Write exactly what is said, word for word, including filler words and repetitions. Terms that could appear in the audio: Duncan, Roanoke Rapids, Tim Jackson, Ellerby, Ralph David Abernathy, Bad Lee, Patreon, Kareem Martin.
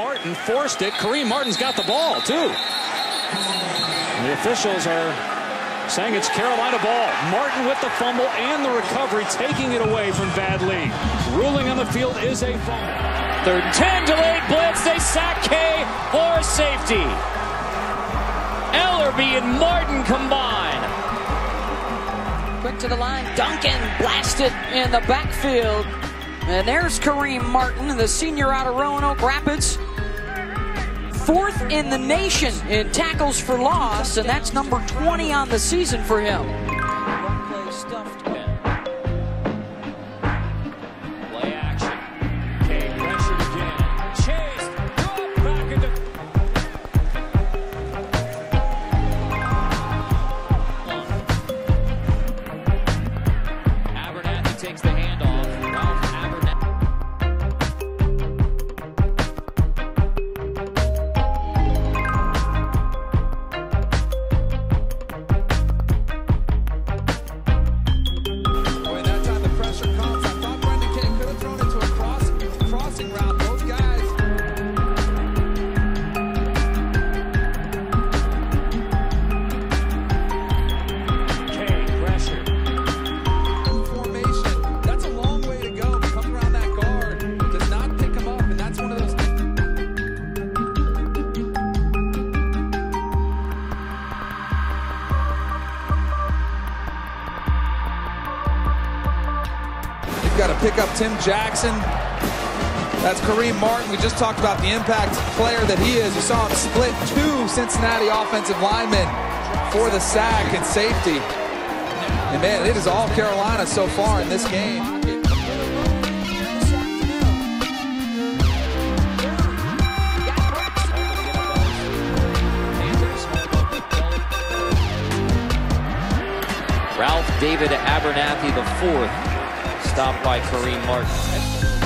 Martin forced it. Kareem Martin's got the ball, too. And the officials are saying it's Carolina ball. Martin with the fumble and the recovery, taking it away from Bad Lee. Ruling on the field is a fumble. Third and ten, delayed blitz. They sack K for safety. Ellerby and Martin combine. Quick to the line. Duncan blasted in the backfield. And there's Kareem Martin, the senior out of Roanoke Rapids. Fourth in the nation in tackles for loss, and that's number twenty on the season for him. Play stuffed. Play action. K pressured again. Chased. Go back into. Abernathy takes the handoff. Ralph got to pick up Tim Jackson. That's Kareem Martin. We just talked about the impact player that he is. You saw him split two Cincinnati offensive linemen for the sack and safety. And man, it is all Carolina so far in this game. Ralph David Abernathy the fourth. Stopped by Kareem Martin.